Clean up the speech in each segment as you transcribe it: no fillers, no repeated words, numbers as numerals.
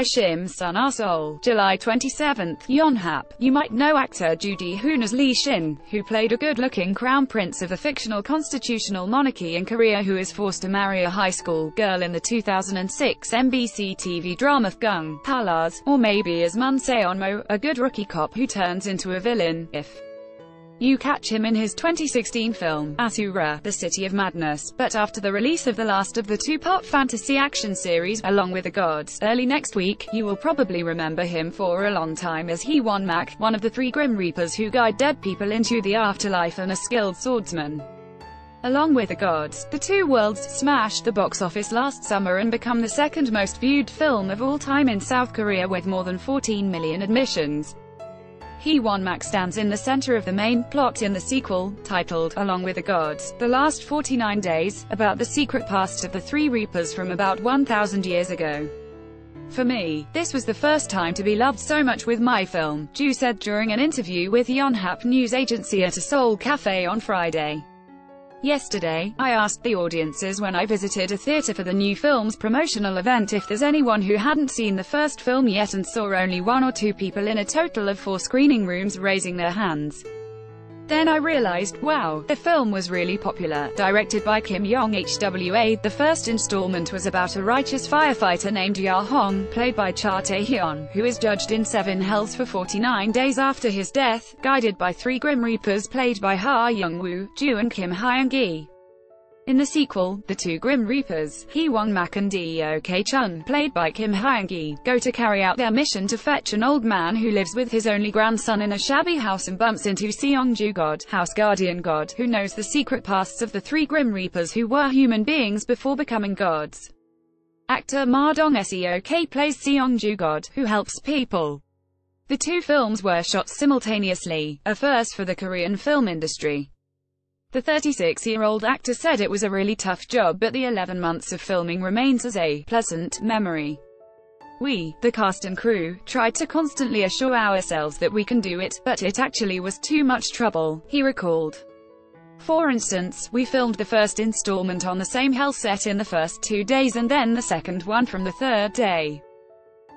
by Shim Sun-ah. Seoul, July 27. Yonhap. You might know actor Ju Ji-hoon as Lee Shin, who played a good-looking crown prince of the fictional constitutional monarchy in Korea who is forced to marry a high school girl in the 2006 MBC TV drama Gung Palas, or maybe as Mun Seon Mo, a good rookie cop who turns into a villain, if you catch him in his 2016 film, Asura, The City of Madness, but after the release of the last of the two-part fantasy action series, Along with the Gods, early next week, you will probably remember him for a long time as Haewonmak, one of the three Grim Reapers who guide dead people into the afterlife and a skilled swordsman. Along with the Gods, the two worlds smashed the box office last summer and become the second most viewed film of all time in South Korea with more than 14 million admissions. Haewonmak stands in the center of the main plot in the sequel, titled, Along with the Gods, The Last 49 Days, about the secret past of the Three Reapers from about 1,000 years ago. For me, this was the first time to be loved so much with my film, Ju said during an interview with Yonhap News Agency at a Seoul cafe on Friday. Yesterday, I asked the audiences when I visited a theater for the new film's promotional event if there's anyone who hadn't seen the first film yet and saw only one or two people in a total of 4 screening rooms raising their hands. Then I realized, wow, the film was really popular. Directed by Kim Yong Hwa, the first installment was about a righteous firefighter named Ya Hong, played by Cha Tae Hyun, who is judged in 7 hells for 49 days after his death, guided by 3 Grim Reapers played by Ha Young Woo, Ju, and Kim Hyang Gi. In the sequel, the 2 Grim Reapers, Haewonmak and Deok-chun, played by Kim Hyang Gi, go to carry out their mission to fetch an old man who lives with his only grandson in a shabby house and bumps into Seongju God, house guardian god, who knows the secret pasts of the 3 Grim Reapers who were human beings before becoming gods. Actor Ma Dong-seok plays Seongju God, who helps people. The 2 films were shot simultaneously, a first for the Korean film industry. The 36-year-old actor said it was a really tough job, but the 11 months of filming remains as a pleasant memory. We, the cast and crew, tried to constantly assure ourselves that we can do it, but it actually was too much trouble, he recalled. For instance, we filmed the first installment on the same hell set in the first 2 days and then the second one from the 3rd day.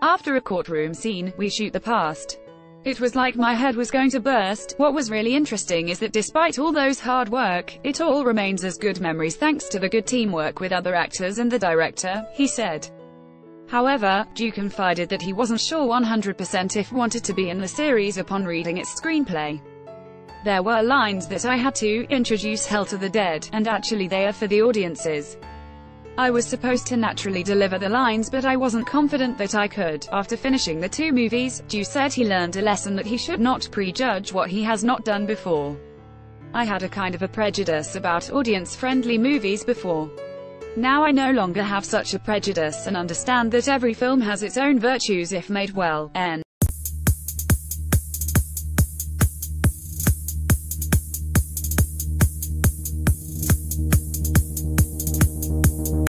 After a courtroom scene, we shoot the past. It was like my head was going to burst. What was really interesting is that despite all those hard work, it all remains as good memories thanks to the good teamwork with other actors and the director, he said. However, Ju confided that he wasn't sure 100% if wanted to be in the series upon reading its screenplay. There were lines that I had to introduce hell to the dead, and actually they are for the audiences. I was supposed to naturally deliver the lines, but I wasn't confident that I could. After finishing the 2 movies, Ju said he learned a lesson that he should not prejudge what he has not done before. I had a kind of a prejudice about audience-friendly movies before. Now I no longer have such a prejudice and understand that every film has its own virtues if made well.